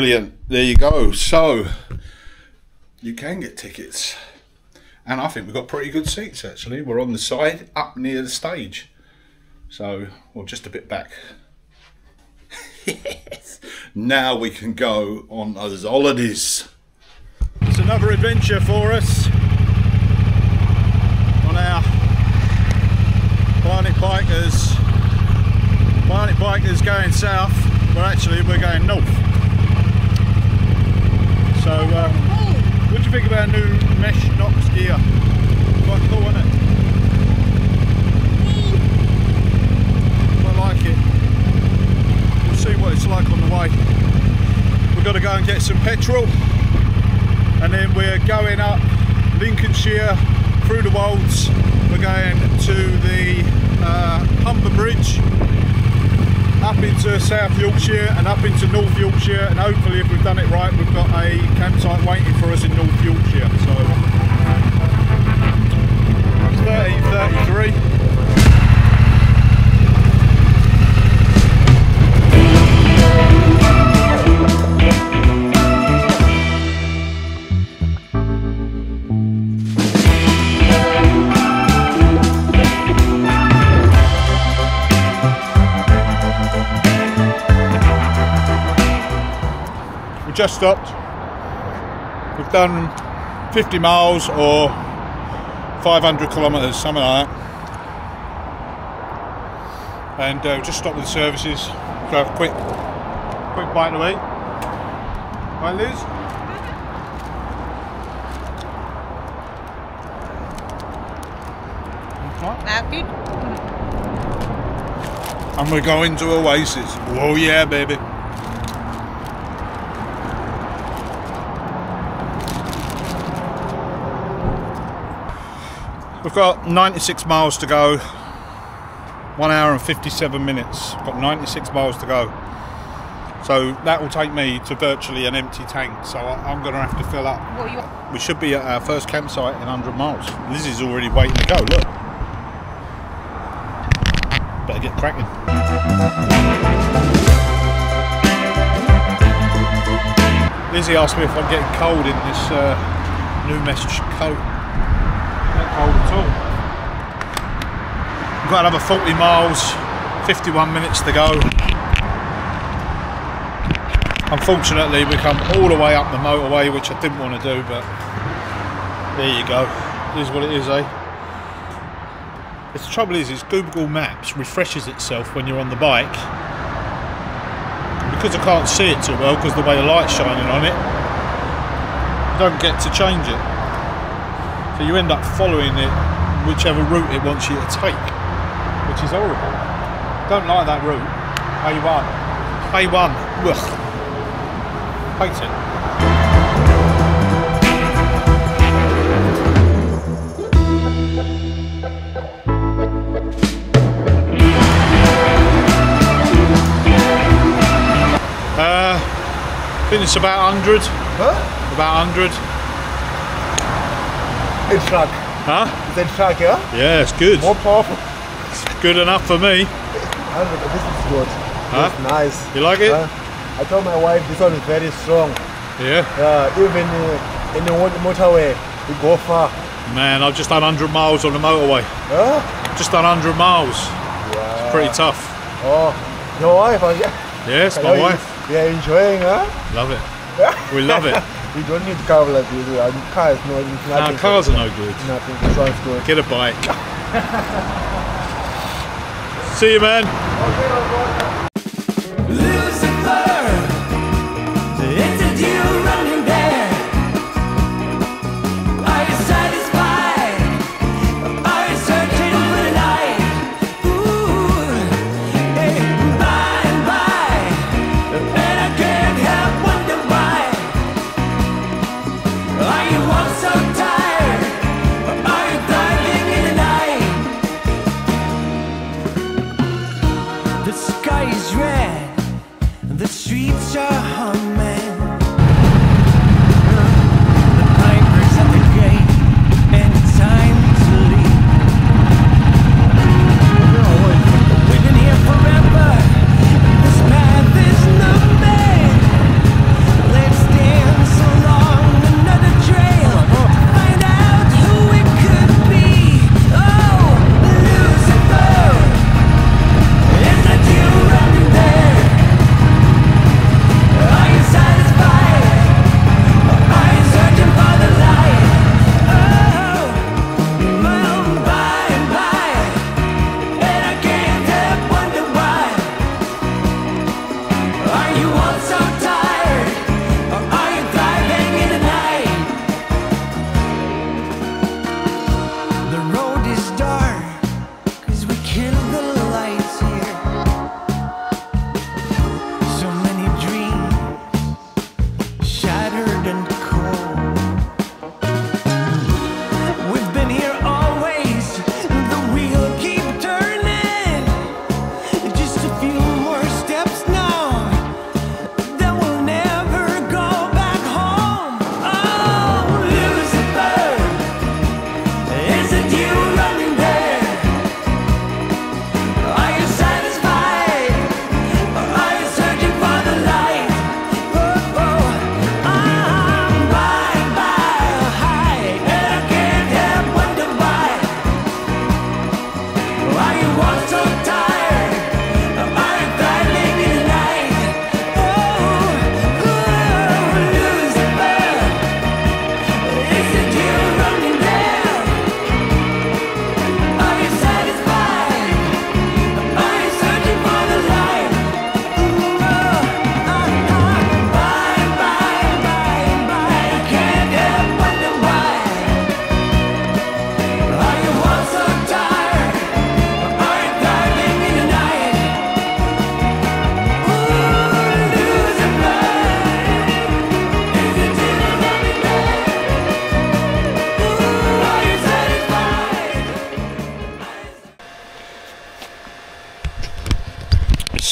brilliant. There you go. So you can get tickets, and I think we've got pretty good seats actually. We're on the side up near the stage, so well, just a bit back. Yes. Now we can go on those holidays. It's another adventure for us on our Bionic Bikers. Bionic Bikers going south, but actually we're going north. So what do you think about new Mesh Knox gear? Quite cool, isn't it? I like it. We'll see what it's like on the way. We've got to go and get some petrol, and then we're going up Lincolnshire through the wolds. We're going to the Humber Bridge, up into South Yorkshire and up into North Yorkshire, and hopefully if we've done it right, we've got a campsite waiting for us in North Yorkshire. So it's 30:33. Just stopped. We've done 50 miles or 500 kilometres, something like that. And just stopped with the services to have a quick bite to eat. Right, Liz? Happy. And we're going to Oasis. Oh yeah, baby. We've got 96 miles to go, 1 hour and 57 minutes, got 96 miles to go. So that will take me to virtually an empty tank, so I'm going to have to fill up. What are you? We should be at our first campsite in 100 miles. Liz is already waiting to go, look. Better get cracking. Lizzie asked me if I'm getting cold in this new mesh coat. Cold at all. We've got another 40 miles, 51 minutes to go. Unfortunately, we come all the way up the motorway, which I didn't want to do, but there you go. It is what it is, eh? The trouble is Google Maps refreshes itself when you're on the bike. Because I can't see it too well, because the way the light's shining on it, you don't get to change it. So you end up following it whichever route it wants you to take, which is horrible. Don't like that route. A1. A1. Ugh. Hate it. I think it's about 100. Huh? About 100. It's like, huh? It's like, yeah? Yeah, it's good. More powerful. It's good enough for me. This is good. Huh? It's nice. You like it? I told my wife this one is very strong. Yeah? Even in the motorway, you go far. Man, I've just done 100 miles on the motorway. Huh? Just done 100 miles. Yeah. It's pretty tough. Oh, your wife? Yes, my wife. Yeah, enjoying, huh? Love it. We love it. You don't need car like you do. Cars, no, nothing. No, cars are no good. Nothing. It sounds good. Get a bike. See you, man.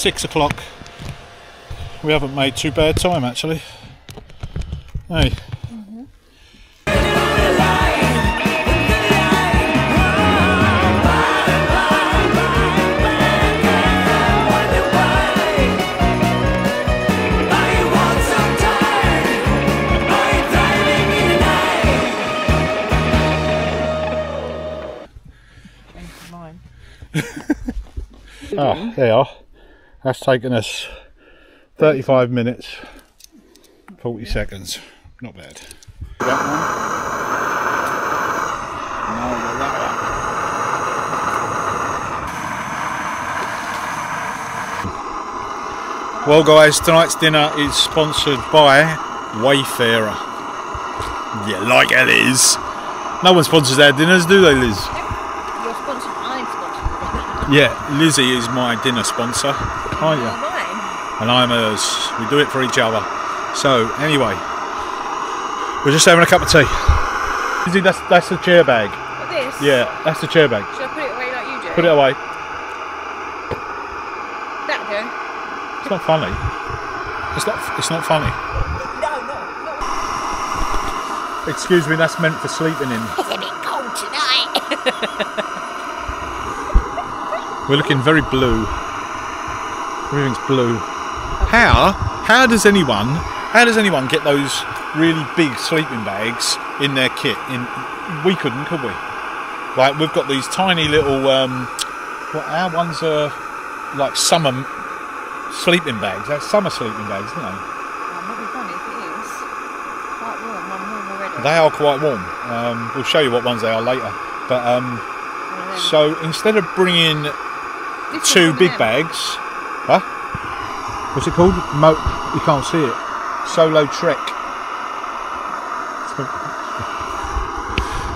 6 o'clock. We haven't made too bad time actually. Hey. Oh, there you are. That's taken us 35 minutes, 40 seconds. Not bad. That one. No, that one. Well guys, tonight's dinner is sponsored by Wayfarer. Yeah, like hell it is. No one sponsors our dinners, do they, Liz? Yeah, Lizzie is my dinner sponsor, aren't you? And I'm hers. We do it for each other. So anyway, we're just having a cup of tea. Lizzie, that's the chair bag. Like this? Yeah, that's the chair bag. Should I put it away like you do? Put it away. That'll do. It's not funny. It's not funny. No, no, no. Excuse me, that's meant for sleeping in. It's a bit cold tonight. We're looking very blue. Everything's blue. How does anyone get those really big sleeping bags in their kit? We couldn't, could we? Like, we've got these tiny little our ones are like summer sleeping bags. They're summer sleeping bags, aren't they? Well, it might be funny if it is. Quite warm. I'm warm already. They are quite warm. We'll show you what ones they are later. But so instead of bringing two big bags, huh? What's it called? You can't see it. Solo Trek.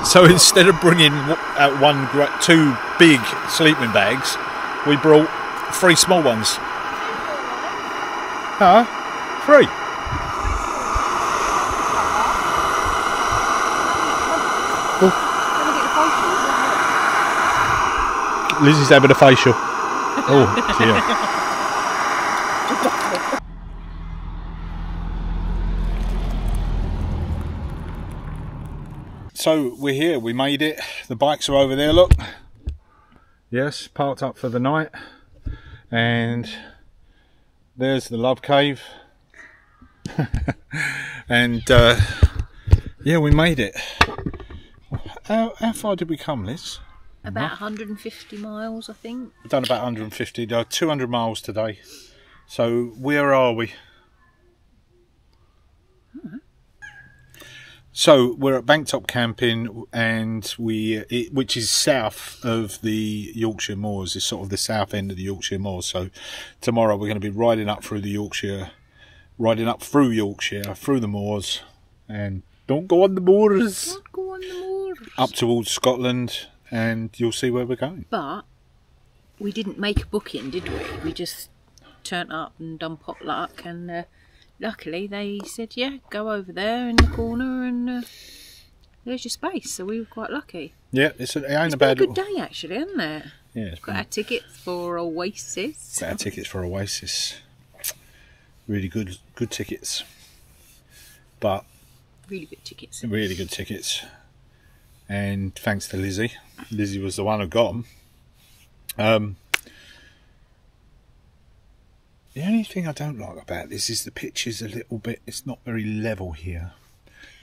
So instead of bringing out two big sleeping bags, we brought three small ones. Huh? Three. Lizzie's having a facial. Oh, dear. So we're here, we made it. The bikes are over there, look. Yes, parked up for the night. And there's the love cave. And yeah, we made it. How far did we come, Liz? About 150 miles, I think. We've done about 150, 200 miles today. So where are we? Mm-hmm. So we're at Bank Top Camping, and which is south of the Yorkshire Moors. It's sort of the south end of the Yorkshire Moors. So tomorrow we're going to be riding up through Yorkshire, through the moors, and don't go on the moors. Don't go on the moors. Up towards Scotland. And you'll see where we're going. But we didn't make a booking, did we? We just turned up and done potluck, and luckily they said, yeah, go over there in the corner and there's your space. So we were quite lucky. Yeah, it ain't a bad day actually, isn't it? Yeah. Got our tickets for Oasis. Got our tickets for Oasis. Really good tickets. But really good tickets. Really good tickets. And thanks to Lizzie. Lizzie was the one who got them. The only thing I don't like about this is the pitch is a little bit, it's not very level here.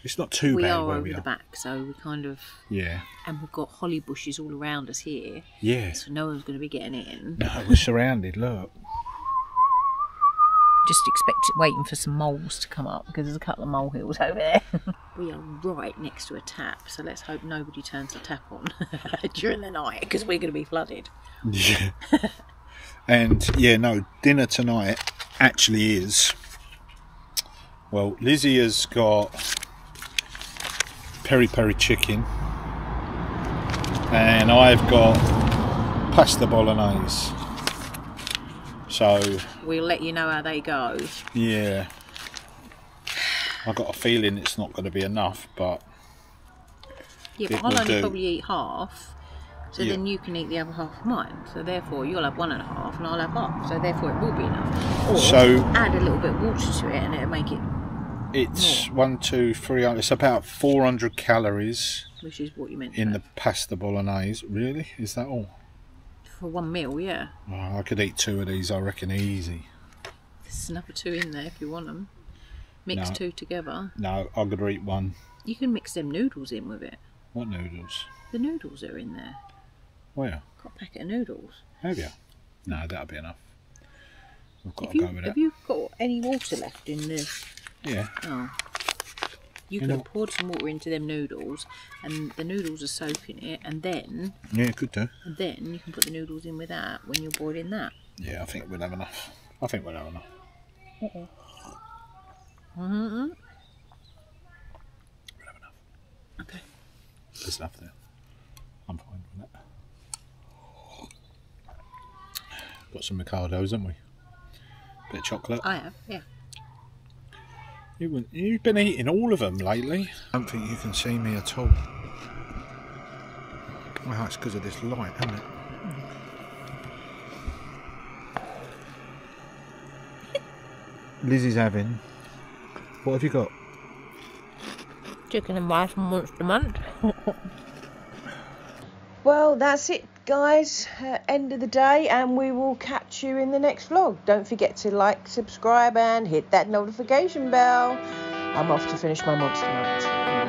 It's not too bad where we are. We are over the back, so we kind of... Yeah. And we've got holly bushes all around us here. Yeah. So no one's going to be getting in. No, we're surrounded, look. Just waiting for some moles to come up, because there's a couple of mole hills over there. We are right next to a tap, so let's hope nobody turns the tap on during the night, because we're going to be flooded. Yeah. And yeah, no, dinner tonight actually is, well, Lizzie has got peri peri chicken and I've got pasta bolognese. So we'll let you know how they go. Yeah, I've got a feeling it's not going to be enough, but yeah, but I'll only probably eat half So yeah. Then you can eat the other half of mine. So therefore you'll have 1.5 and I'll have half. So therefore it will be enough. Or so add a little bit of water to it and it'll make it. It's more. 1, 2, 3. It's about 400 calories. Which is what you meant. In the pasta bolognese, really? Is that all? For one meal, yeah. Oh, I could eat 2 of these, I reckon, easy. There's another 2 in there if you want them. Mix no. 2 together. No, I'm gonna eat 1. You can mix them noodles in with it. What noodles? The noodles are in there. Where? I've got a packet of noodles. Have you? No, that'll be enough. We've got to go with that. Have you got any water left in this? Yeah. Oh. You can have poured some water into them noodles, and the noodles are soaking it, and then... Yeah, it could do. And then you can put the noodles in with that when you're boiling that. Yeah, I think we'll have enough. I think we'll have enough. Uh-oh. Mm-hmm. We'll have enough. Okay. There's enough there. I'm fine with that. Got some Mikados, haven't we? Bit of chocolate. I have, yeah. You've been eating all of them lately. I don't think you can see me at all. Well, it's because of this light, isn't it? Lizzie's having... What have you got? Chicken and rice from Monster Month. Well, that's it, guys. End of the day, and we will catch you in the next vlog. Don't forget to like, subscribe, and hit that notification bell. I'm off to finish my Monster Month.